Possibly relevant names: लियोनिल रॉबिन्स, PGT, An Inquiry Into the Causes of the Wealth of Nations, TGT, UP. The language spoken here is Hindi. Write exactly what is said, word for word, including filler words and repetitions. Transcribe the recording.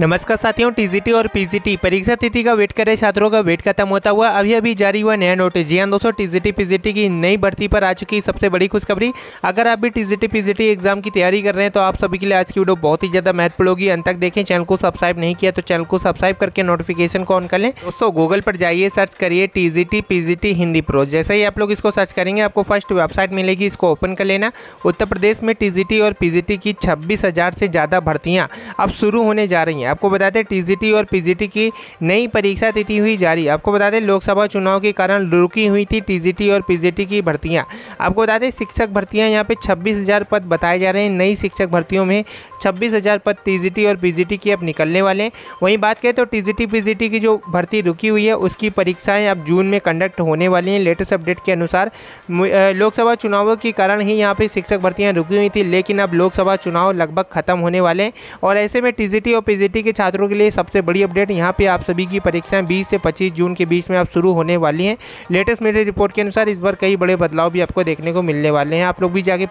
नमस्कार साथियों, टीजीटी और पीजीटी परीक्षा तिथि का वेट कर रहे छात्रों का वेट खत्म होता हुआ अभी अभी जारी हुआ नया नोटिस। जी हाँ दोस्तों, टीजीटी पीजीटी की नई भर्ती पर आ चुकी सबसे बड़ी खुशखबरी। अगर आप भी टीजीटी पीजीटी एग्जाम की तैयारी कर रहे हैं तो आप सभी के लिए आज की वीडियो बहुत ही ज़्यादा महत्वपूर्ण होगी। अंत तक देखें। चैनल को सब्सक्राइब नहीं किया तो चैनल को सब्सक्राइब करके नोटिफिकेशन को ऑन कर लें। दोस्तों गूगल पर जाइए, सर्च करिए टीजीटी पीजीटी हिंदी प्रो। जैसे ही आप लोग इसको सर्च करेंगे आपको फर्स्ट वेबसाइट मिलेगी, इसको ओपन कर लेना। उत्तर प्रदेश में टीजीटी और पीजीटी की छब्बीस हज़ार से ज़्यादा भर्तियाँ अब शुरू होने जा रही हैं। आपको बताते हैं टीजीटी और पीजीटी की नई परीक्षा तिथि हुई जारी। आपको बताते हैं लोकसभा चुनाव के कारण रुकी हुई थी टीजीटी और पीजीटी की भर्तियां। आपको बताते हैं शिक्षक भर्तियां यहां पे छब्बीस हज़ार पद बताए जा रहे हैं। नई शिक्षक भर्तियों में छब्बीस हज़ार पद टीजीटी और पीजीटी की अब निकलने वाले हैं। वहीं बात करें तो टीजीटी पीजीटी की जो भर्ती रुकी हुई है उसकी परीक्षाएँ अब जून में कंडक्ट होने वाली हैं। लेटेस्ट अपडेट के अनुसार लोकसभा चुनावों के कारण ही यहाँ पर शिक्षक भर्तियाँ रुकी हुई थी, लेकिन अब लोकसभा चुनाव लगभग खत्म होने वाले हैं और ऐसे में टीजीटी और पीजीटी के छात्रों के लिए सबसे बड़ी अपडेट। यहाँ पे आप सभी की परीक्षाएं बीस से पच्चीस जून के बीच में आप शुरू होने वाली हैं। लेटेस्ट मीडिया रिपोर्ट के अनुसार इस बार कई बड़े बदलाव भी आपको देखने को मिलने वाले हैं। आप लोग भी जाके